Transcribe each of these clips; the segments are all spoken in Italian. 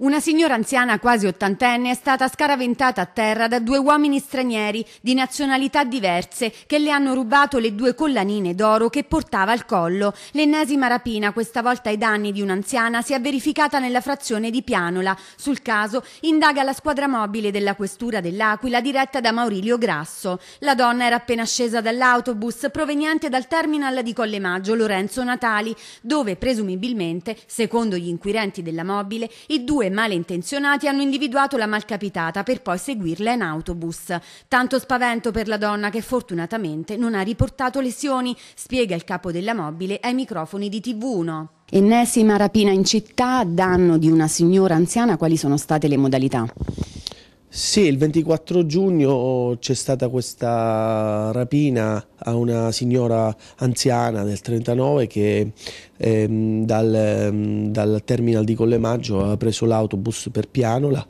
Una signora anziana quasi ottantenne è stata scaraventata a terra da due uomini stranieri di nazionalità diverse che le hanno rubato le due collanine d'oro che portava al collo. L'ennesima rapina, questa volta ai danni di un'anziana, si è verificata nella frazione di Pianola. Sul caso indaga la squadra mobile della Questura dell'Aquila diretta da Maurilio Grasso. La donna era appena scesa dall'autobus proveniente dal terminal di Collemaggio Lorenzo Natali, dove presumibilmente, secondo gli inquirenti della mobile, i due malintenzionati hanno individuato la malcapitata per poi seguirla in autobus. Tanto spavento per la donna che fortunatamente non ha riportato lesioni, spiega il capo della mobile ai microfoni di TV1. Ennesima rapina in città a danno di una signora anziana, quali sono state le modalità? Sì, il 24 giugno c'è stata questa rapina a una signora anziana del 39 che dal terminal di Collemaggio ha preso l'autobus per Pianola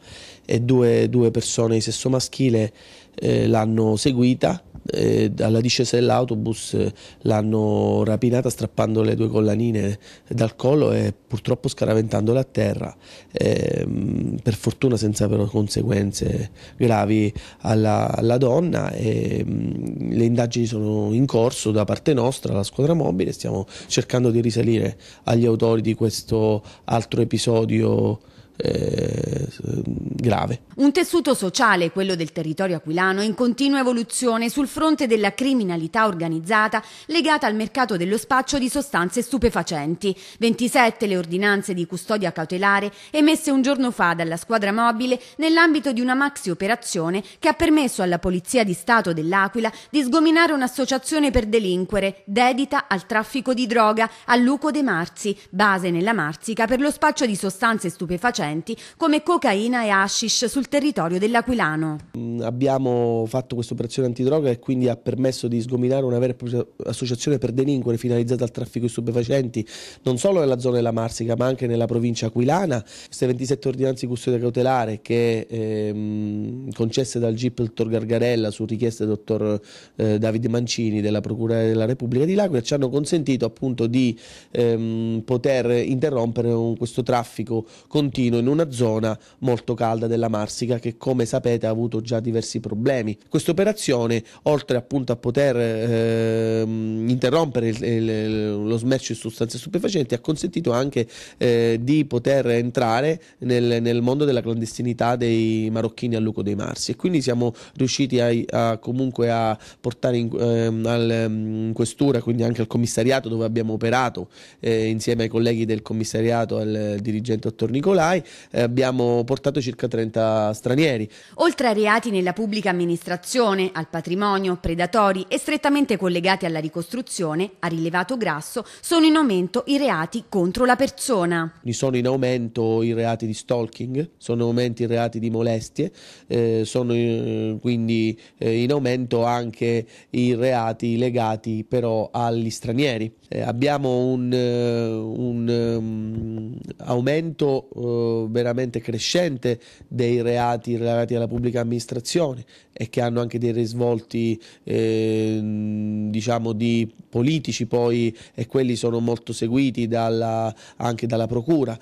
e due persone di sesso maschile l'hanno seguita. Alla discesa dell'autobus l'hanno rapinata strappando le due collanine dal collo e purtroppo scaraventandola a terra, per fortuna senza però conseguenze gravi alla donna. Le indagini sono in corso da parte nostra, la squadra mobile, stiamo cercando di risalire agli autori di questo altro episodio grave. Un tessuto sociale, quello del territorio aquilano, in continua evoluzione sul fronte della criminalità organizzata legata al mercato dello spaccio di sostanze stupefacenti. 27 le ordinanze di custodia cautelare emesse un giorno fa dalla squadra mobile nell'ambito di una maxi operazione che ha permesso alla Polizia di Stato dell'Aquila di sgominare un'associazione per delinquere dedita al traffico di droga a Luco dei Marsi, base nella Marsica per lo spaccio di sostanze stupefacenti come cocaina e hashish sul territorio dell'Aquilano. Abbiamo fatto questa operazione antidroga e quindi ha permesso di sgominare una vera e propria associazione per delinquere finalizzata al traffico di stupefacenti non solo nella zona della Marsica ma anche nella provincia aquilana. Queste 27 ordinanze di custodia cautelare che concesse dal GIP dottor Gargarella su richiesta del dottor Davide Mancini della Procura della Repubblica di L'Aquila ci hanno consentito appunto di poter interrompere questo traffico continuo in una zona molto calda della Marsica che, come sapete, ha avuto già diversi problemi. Questa operazione, oltre appunto a poter interrompere lo smercio di sostanze stupefacenti, ha consentito anche di poter entrare nel mondo della clandestinità dei marocchini a Luco dei Marsi, e quindi siamo riusciti comunque a portare in questura, quindi anche al commissariato dove abbiamo operato insieme ai colleghi del commissariato, al dirigente dottor Nicolai, abbiamo portato circa 30 stranieri. Oltre a reati nella pubblica amministrazione, al patrimonio, predatori e strettamente collegati alla ricostruzione, ha rilevato Grasso, sono in aumento i reati contro la persona. Sono in aumento i reati di stalking, sono in aumento i reati di molestie, sono quindi in aumento anche i reati legati però agli stranieri. Abbiamo un aumento veramente crescente dei reati relati alla pubblica amministrazione e che hanno anche dei risvolti diciamo di politici poi, e quelli sono molto seguiti anche dalla procura,